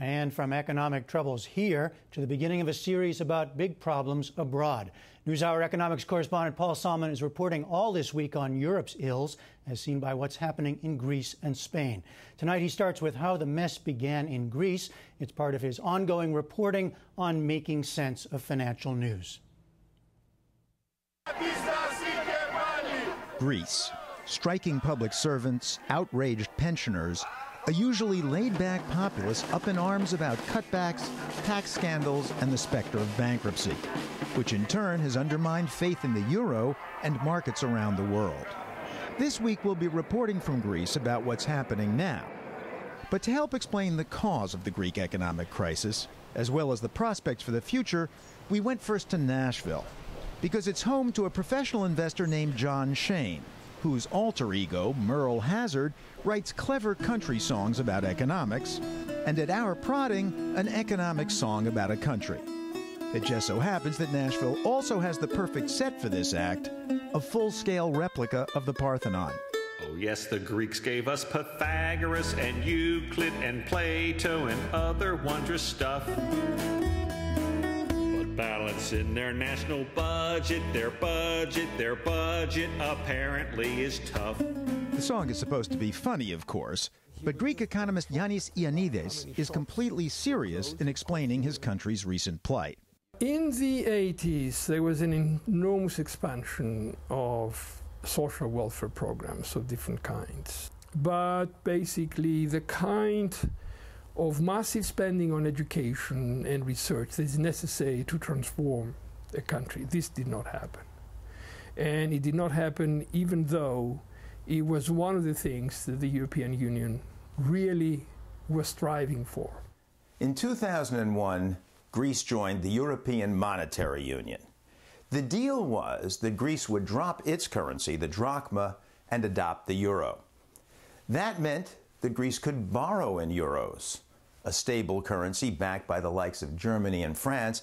And from economic troubles here to the beginning of a series about big problems abroad. NewsHour economics correspondent Paul Solman is reporting all this week on Europe's ills, as seen by what's happening in Greece and Spain. Tonight he starts with how the mess began in Greece. It's part of his ongoing reporting on making sense of financial news. Greece. Striking public servants, outraged pensioners, a usually laid-back populace up in arms about cutbacks, tax scandals, and the specter of bankruptcy, which in turn has undermined faith in the euro and markets around the world. This week we'll be reporting from Greece about what's happening now. But to help explain the cause of the Greek economic crisis, as well as the prospects for the future, we went first to Nashville, because it's home to a professional investor named John Shane, whose alter ego, Merle Hazard, writes clever country songs about economics, and at our prodding, an economic song about a country. It just so happens that Nashville also has the perfect set for this act, a full-scale replica of the Parthenon. Oh yes, the Greeks gave us Pythagoras and Euclid and Plato and other wondrous stuff. Balance in their national budget, their budget apparently is tough. The song is supposed to be funny, of course, but Greek economist Yanis Ioannides is completely serious in explaining his country's recent plight. In the 80s, there was an enormous expansion of social welfare programs of different kinds. But basically, the kind of massive spending on education and research that is necessary to transform a country. This did not happen. And it did not happen even though it was one of the things that the European Union really was striving for. In 2001, Greece joined the European Monetary Union. The deal was that Greece would drop its currency, the drachma, and adopt the euro. That meant that Greece could borrow in euros, a stable currency backed by the likes of Germany and France,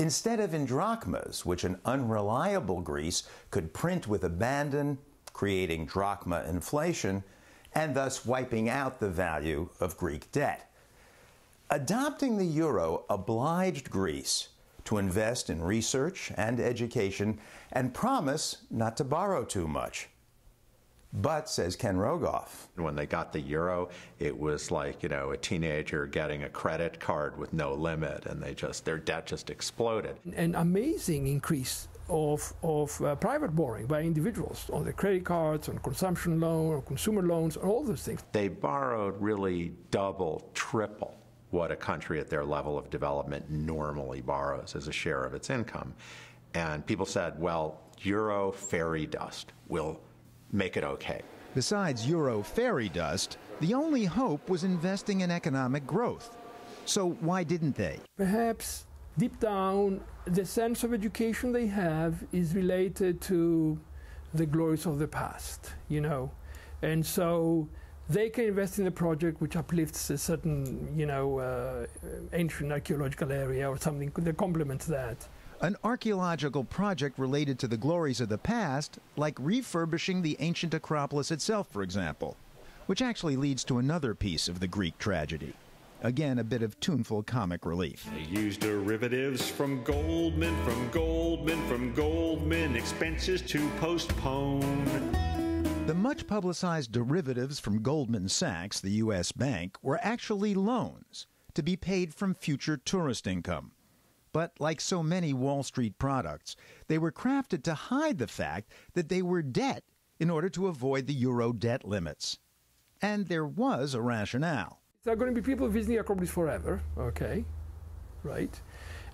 instead of in drachmas, which an unreliable Greece could print with abandon, creating drachma inflation, and thus wiping out the value of Greek debt. Adopting the euro obliged Greece to invest in research and education and promise not to borrow too much. But, says Ken Rogoff, when they got the euro, it was like, you know, a teenager getting a credit card with no limit, and they just, their debt just exploded. An amazing increase of private borrowing by individuals on their credit cards, on consumption loans, on consumer loans, all those things. They borrowed really double, triple what a country at their level of development normally borrows as a share of its income. And people said, well, euro fairy dust will make it okay. Besides euro fairy dust, the only hope was investing in economic growth. So why didn't they? Perhaps deep down, the sense of education they have is related to the glories of the past, you know. And so they can invest in a project which uplifts a certain, you know, ancient archaeological area or something that complements that. An archaeological project related to the glories of the past, like refurbishing the ancient Acropolis itself, for example, which actually leads to another piece of the Greek tragedy. Again, a bit of tuneful comic relief. They used derivatives from Goldman, expenses to postpone. The much-publicized derivatives from Goldman Sachs, the U.S. bank, were actually loans to be paid from future tourist income. But like so many Wall Street products, they were crafted to hide the fact that they were debt in order to avoid the euro debt limits. And there was a rationale. There are going to be people visiting Acropolis forever, okay, right?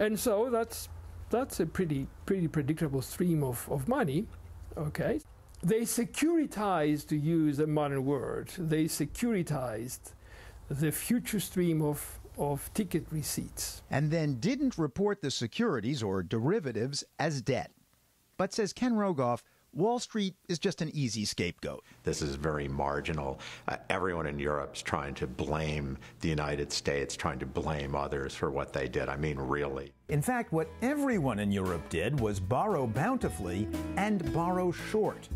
And so that's a pretty predictable stream of money, okay? They securitized, to use a modern word, they securitized the future stream of ticket receipts. And then didn't report the securities or derivatives as debt. But says Ken Rogoff, Wall Street is just an easy scapegoat. This is very marginal. Everyone in Europe's trying to blame the United States, trying to blame others for what they did. I mean, really. In fact, what everyone in Europe did was borrow bountifully and borrow short,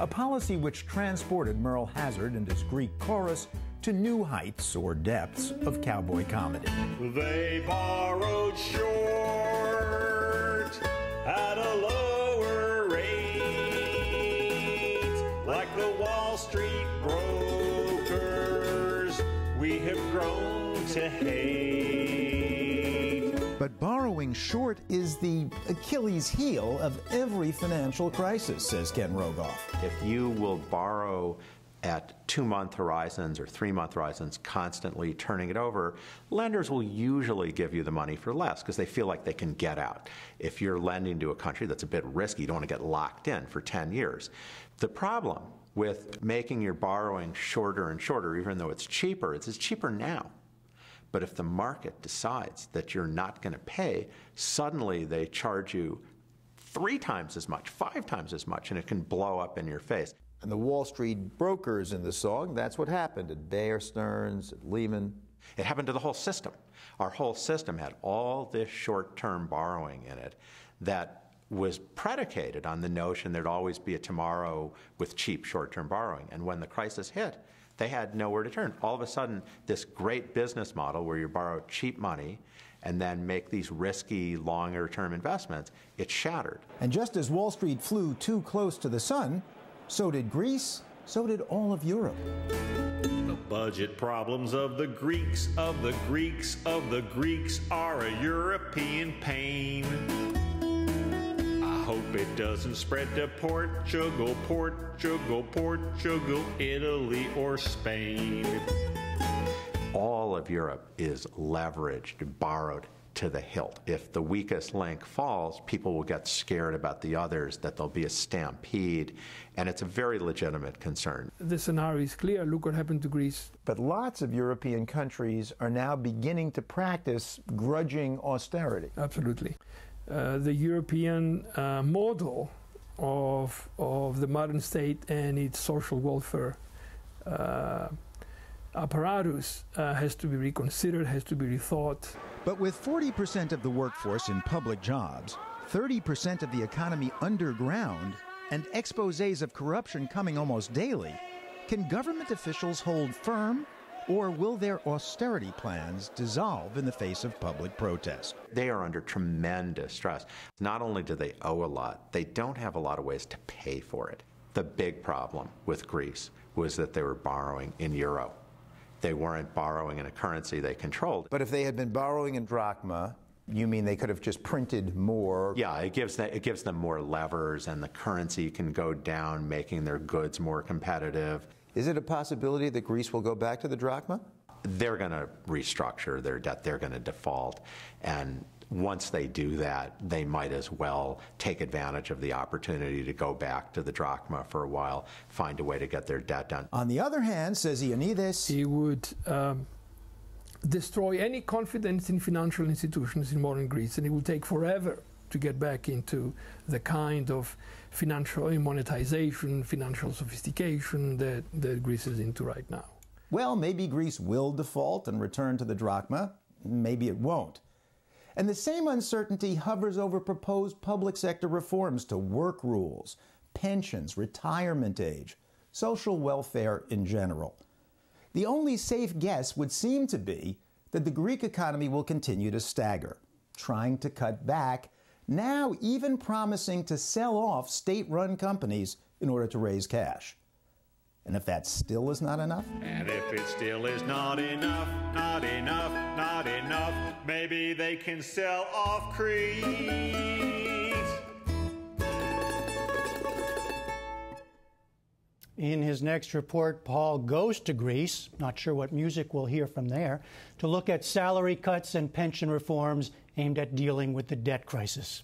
a policy which transported Merle Hazard and his Greek chorus to new heights or depths of cowboy comedy. They borrowed short at a lower rate. Like the Wall Street brokers, we have grown to hate. But borrowing short is the Achilles heel of every financial crisis, says Ken Rogoff. If you will borrow at two-month horizons or three-month horizons, constantly turning it over, lenders will usually give you the money for less because they feel like they can get out. If you're lending to a country that's a bit risky, you don't want to get locked in for 10 years. The problem with making your borrowing shorter and shorter, even though it's cheaper now. But if the market decides that you're not going to pay, suddenly they charge you 3 times as much, 5 times as much, and it can blow up in your face. And the Wall Street brokers in the song, that's what happened at Bear Stearns, at Lehman. It happened to the whole system. Our whole system had all this short-term borrowing in it that was predicated on the notion there'd always be a tomorrow with cheap short-term borrowing. And when the crisis hit, they had nowhere to turn. All of a sudden, this great business model where you borrow cheap money and then make these risky, longer-term investments, it shattered. And just as Wall Street flew too close to the sun, so did Greece, so did all of Europe. The budget problems of the Greeks, of the Greeks, of the Greeks are a European pain. I hope it doesn't spread to Portugal, Portugal, Portugal, Italy, or Spain. All of Europe is leveraged, borrowed to the hilt. If the weakest link falls, people will get scared about the others, that there'll be a stampede, and it's a very legitimate concern. The scenario is clear. Look what happened to Greece. But lots of European countries are now beginning to practice grudging austerity. Absolutely. The European model of the modern state and its social welfare apparatus has to be reconsidered, has to be rethought. But with 40% of the workforce in public jobs, 30% of the economy underground, and exposés of corruption coming almost daily, can government officials hold firm, or will their austerity plans dissolve in the face of public protest? They are under tremendous stress. Not only do they owe a lot, they don't have a lot of ways to pay for it. The big problem with Greece was that they were borrowing in euro. They weren't borrowing in a currency they controlled. But if they had been borrowing in drachma, you mean they could have just printed more? Yeah, it gives them more levers, and the currency can go down, making their goods more competitive. Is it a possibility that Greece will go back to the drachma? They're going to restructure their debt. They're going to default. And once they do that, they might as well take advantage of the opportunity to go back to the drachma for a while, find a way to get their debt done. On the other hand, says Ioannidis, he would destroy any confidence in financial institutions in modern Greece, and it will take forever to get back into the kind of financial monetization, financial sophistication that Greece is into right now. Well, maybe Greece will default and return to the drachma. Maybe it won't. And the same uncertainty hovers over proposed public sector reforms to work rules, pensions, retirement age, social welfare in general. The only safe guess would seem to be that the Greek economy will continue to stagger, trying to cut back, now even promising to sell off state-run companies in order to raise cash. And if that still is not enough? And if it still is not enough, not enough, not enough, maybe they can sell off Crete. In his next report, Paul goes to Greece, not sure what music we'll hear from there, to look at salary cuts and pension reforms aimed at dealing with the debt crisis.